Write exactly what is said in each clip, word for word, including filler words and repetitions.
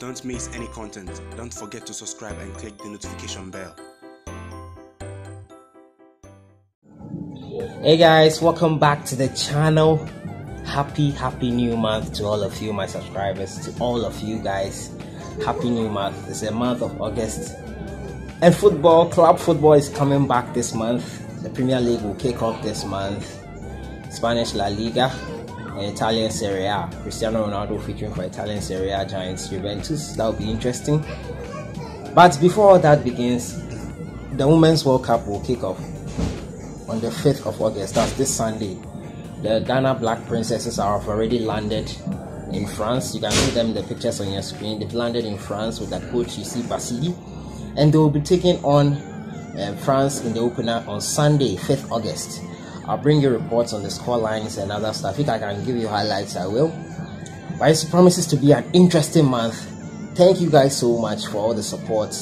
Don't miss any content. Don't forget to subscribe and click the notification bell. Hey guys, welcome back to the channel. Happy, happy new month to all of you, my subscribers, to all of you guys. Happy new month. It's the month of August. And football, club football is coming back this month. The Premier League will kick off this month. Spanish La Liga and Italian Serie A. Cristiano Ronaldo featuring for Italian Serie A giants Juventus. That will be interesting. But before all that begins, the Women's World Cup will kick off on the fifth of August. That's this Sunday. The Ghana Black Princesses are already landed in France. You can see them in the pictures on your screen. They've landed in France with their coach, you see, Basili. And they will be taking on uh, France in the opener on Sunday, fifth August. I'll bring you reports on the score lines and other stuff. If I can give you highlights, I will. But it promises to be an interesting month. Thank you guys so much for all the support,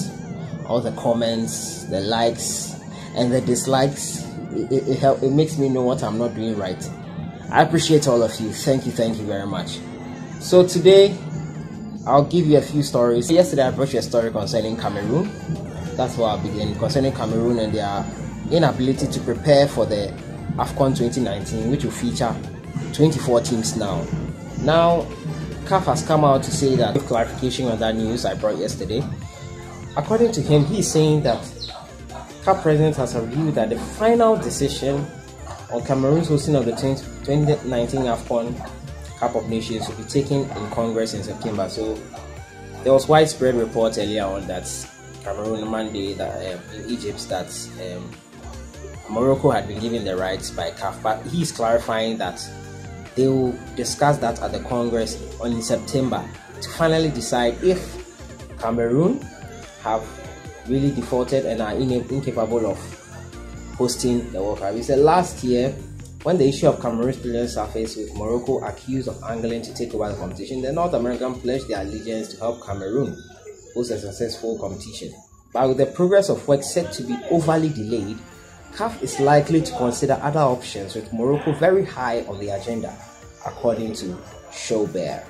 all the comments, the likes, and the dislikes. It, it, it, help, it makes me know what I'm not doing right. I appreciate all of you. Thank you, thank you very much. So today, I'll give you a few stories. Yesterday, I brought you a story concerning Cameroon. That's where I'll begin. Concerning Cameroon and their inability to prepare for the AFCON twenty nineteen, which will feature twenty-four teams now. Now, C A F has come out to say that, with clarification on that news I brought yesterday, according to him, he's saying that C A F President has reviewed that the final decision on Cameroon's hosting of the twenty nineteen AFCON Cup of Nations will be taken in Congress in September. So there was widespread reports earlier on that Cameroon Monday that um, in Egypt that um, Morocco had been given the rights by C A F, but he is clarifying that they will discuss that at the Congress on September to finally decide if Cameroon have really defaulted and are in incapable of hosting the World Cup. He said last year, when the issue of Cameroon's players surfaced with Morocco accused of angling to take over the competition, the North American pledged their allegiance to help Cameroon host a successful competition. But with the progress of work set to be overly delayed, C A F is likely to consider other options, with Morocco very high on the agenda, according to Schobear.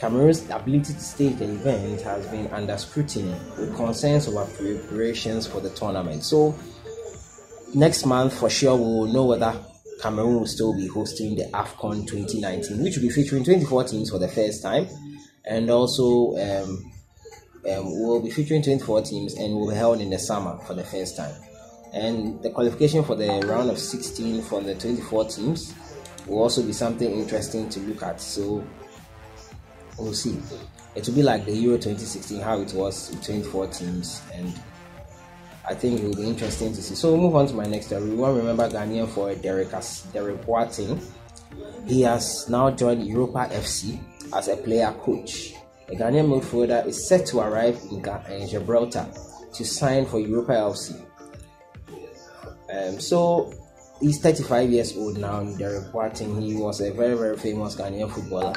Cameroon's ability to stage the event has been under scrutiny, with concerns over preparations for the tournament. So, next month for sure we will know whether Cameroon will still be hosting the AFCON twenty nineteen, which will be featuring twenty-four teams for the first time, and also um, um, will be featuring twenty-four teams and will be held in the summer for the first time. And the qualification for the round of sixteen from the twenty-four teams will also be something interesting to look at. So we'll see. It will be like the Euro twenty sixteen, how it was with twenty-four teams, and I think it will be interesting to see. So we'll move on to my next story. We want to remember Ghanaian forward Derek as Derek Boateng. He has now joined Europa F C as a player coach. The Ghanaian midfielder is set to arrive in, in Gibraltar to sign for Europa F C. Um, so he's thirty-five years old now, Derek Boateng. He was a very, very famous Ghanaian footballer.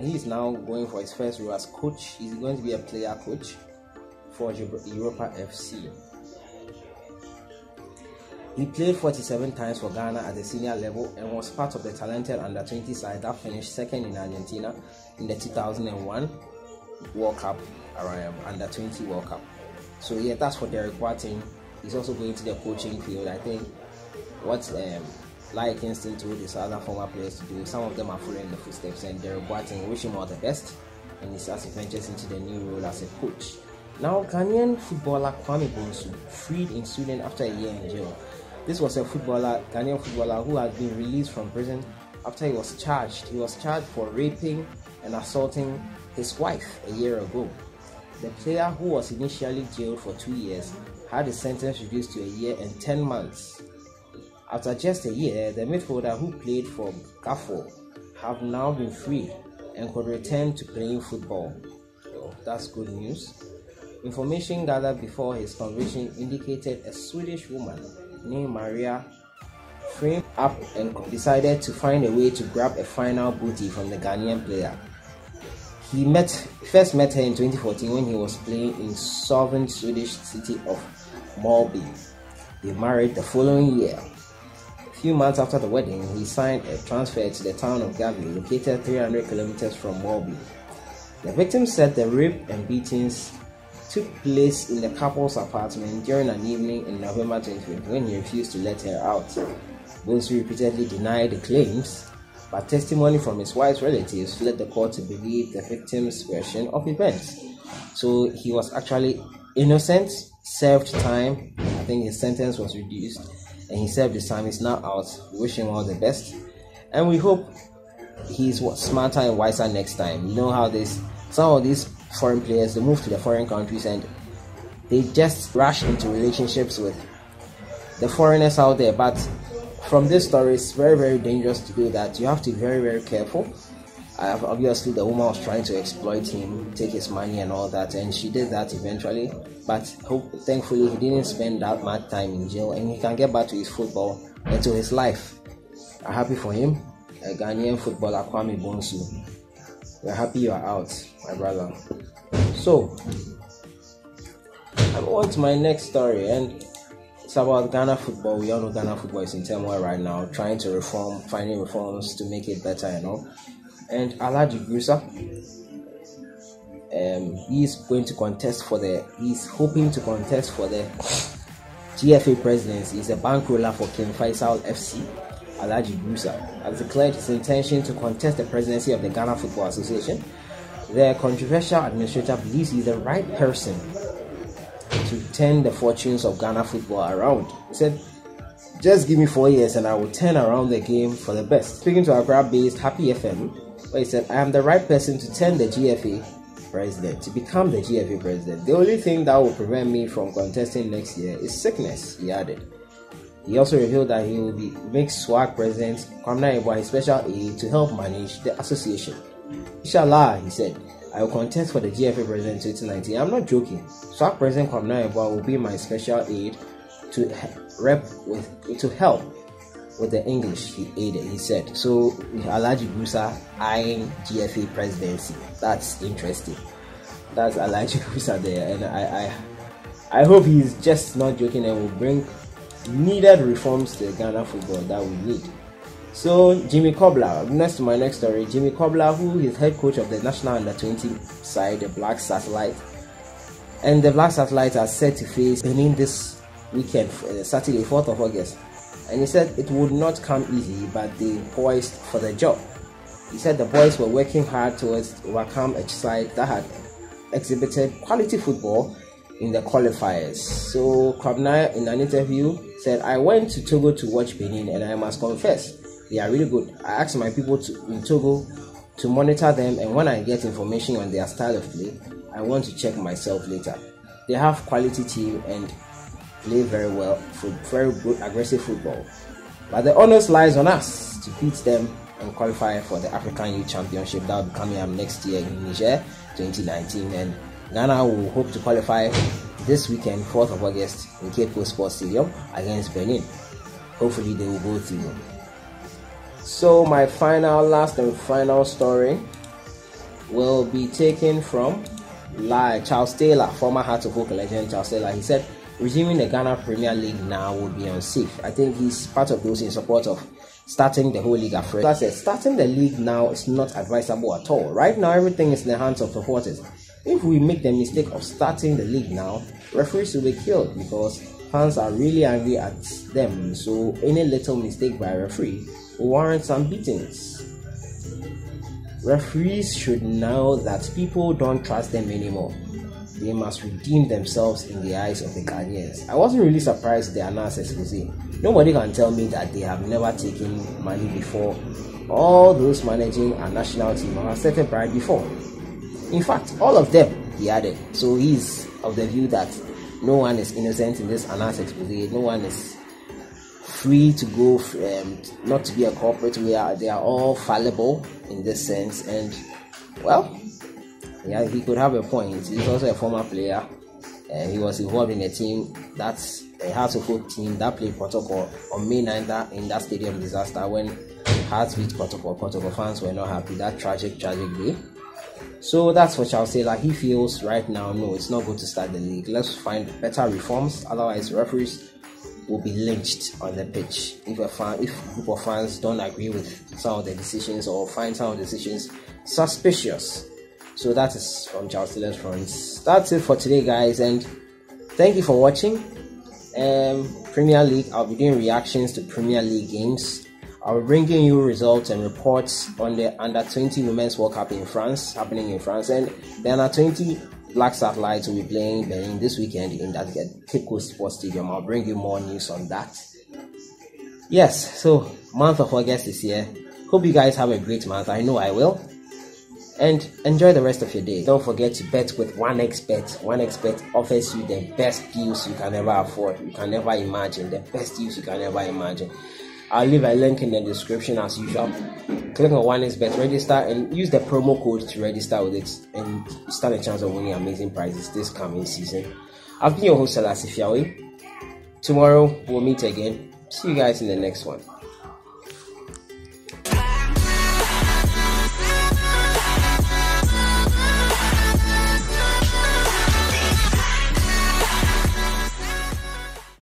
He is now going for his first role as coach. He's going to be a player coach for Europa F C. He played forty-seven times for Ghana at the senior level and was part of the talented under twenty side that finished second in Argentina in the two thousand one World Cup, under twenty World Cup. So yeah, that's for Derek Boateng. He's also going to the coaching field. I think what um, Lai Kingston told his other former players to do, some of them are following the footsteps, and Derek Boateng, wish him all the best, and he starts to venture into the new role as a coach. Now, Ghanaian footballer Kwame Bonsu, freed in Sweden after a year in jail. This was a footballer, Ghanaian footballer, who had been released from prison after he was charged. He was charged for raping and assaulting his wife a year ago. The player, who was initially jailed for two years, had the sentence reduced to a year and ten months. After just a year, the midfielder who played for Gafo have now been free and could return to playing football. So that's good news. Information gathered before his conviction indicated a Swedish woman named Maria framed up and decided to find a way to grab a final booty from the Ghanaian player. He met, first met her in twenty fourteen when he was playing in southern Swedish city of Malmö. They married the following year. A few months after the wedding, he signed a transfer to the town of Gävle, located three hundred kilometers from Malmö. The victim said the rape and beatings took place in the couple's apartment during an evening in November twenty-fifth when he refused to let her out. Bonsu repeatedly denied the claims, but testimony from his wife's relatives led the court to believe the victim's version of events. So he was actually innocent, served time. I think his sentence was reduced and he served his time. He's now out. We wish him all the best and we hope he's smarter and wiser next time. You know how this, some of these foreign players, they move to the foreign countries and they just rush into relationships with the foreigners out there. But from this story, it's very, very dangerous to do that. You have to be very, very careful. Uh, obviously, the woman was trying to exploit him, take his money and all that, and she did that eventually. But hope, thankfully, he didn't spend that much time in jail, and he can get back to his football and to his life. I'm happy for him. A Ghanaian footballer, Kwame Bonsu. We're happy you are out, my brother. So, I'm on to my next story, and it's about Ghana football. We all know Ghana football is in turmoil right now, trying to reform, finding reforms to make it better and all. And Alhaji Grusah, um, he's going to contest for the, he's hoping to contest for the G F A presidency. He's a bankroller for Ken Faisal F C. Alhaji Grusah has declared his intention to contest the presidency of the Ghana Football Association. The controversial administrator believes he's the right person to turn the fortunes of Ghana football around. He said, just give me four years and I will turn around the game for the best. Speaking to Accra-based Happy F M, where he said, I am the right person to turn the G F A president, to become the G F A president. The only thing that will prevent me from contesting next year is sickness, he added. He also revealed that he will be make SWAG president Kwamena Ewa his special aide to help manage the association. Inshallah, he said, I will contest for the G F A president in twenty nineteen. I'm not joking. SWAG president Kwamena Ewa will be my special aide to rep with to help with the English. He aided. He said. So Alhaji Grusah eyeing G F A presidency. That's interesting. That's Alhaji Grusah there, and I, I, I hope he's just not joking and will bring needed reforms to Ghana football that we need. So Jimmy Kobla, next to my next story, Jimmy Kobla, who is head coach of the national under twenty side, the Black Satellite, and the Black Satellite are set to face Benin this weekend, Saturday, fourth of August, and he said it would not come easy, but they poised for the job. He said the boys were working hard towards overcome a side that had exhibited quality football in the qualifiers. So Kwamena, in an interview, said, I went to Togo to watch Benin and I must confess, they are really good. I asked my people to, in Togo to monitor them, and when I get information on their style of play, I want to check myself later. They have quality team and play very well, for very good aggressive football. But the onus lies on us to beat them and qualify for the African Youth Championship that will be coming up next year in Niger twenty nineteen, and Ghana will hope to qualify this weekend, fourth of August, in Cape Coast Sports Stadium against Benin. Hopefully they will go through. So my final, last and final story will be taken from Charles Taylor, former Heart of Hoke legend Charles Taylor. He said, resuming the Ghana Premier League now would be unsafe. I think he's part of those in support of starting the whole league afresh. That said, starting the league now is not advisable at all. Right now, everything is in the hands of supporters. If we make the mistake of starting the league now, referees will be killed because fans are really angry at them. So any little mistake by a referee will warrant some beatings. Referees should know that people don't trust them anymore. They must redeem themselves in the eyes of the Ghanaians. I wasn't really surprised the Anas Exposé. Nobody can tell me that they have never taken money before. All those managing our national team have accepted bribe before. In fact, all of them, he added. So he's of the view that no one is innocent in this Anas Exposé. No one is free to go, um, not to be a corporate. We are, they are all fallible in this sense. And, well, yeah, he could have a point. He's also a former player. And he was involved in a team, that's a Heart of Hoke team, that played Porto on May ninth in that stadium disaster when Hearts beat Porto. Porto fans were not happy. That tragic, tragic day. So that's for Charles Taylor. He feels right now, no, it's not good to start the league. Let's find better reforms. Otherwise, referees will be lynched on the pitch. If a fan, if a group of fans don't agree with some of the decisions or find some of the decisions suspicious, So that is from Charles Taylor's fronts. That's it for today, guys, and thank you for watching. Um, Premier League, I'll be doing reactions to Premier League games. I'll be bringing you results and reports on the under twenty Women's World Cup in France, happening in France, and the under twenty Black Satellite will be playing Benin this weekend in that Cape Coast Sports Stadium. I'll bring you more news on that. Yes, so month of August this year. Hope you guys have a great month. I know I will. And enjoy the rest of your day. Don't forget to bet with one x bet. one x bet offers you the best deals you can ever afford. You can never imagine. The best deals you can ever imagine. I'll leave a link in the description as usual. Click on one x bet, register, and use the promo code to register with it and stand a chance of winning amazing prizes this coming season. I've been your host, Elasi Fiawe. Tomorrow, we'll meet again. See you guys in the next one.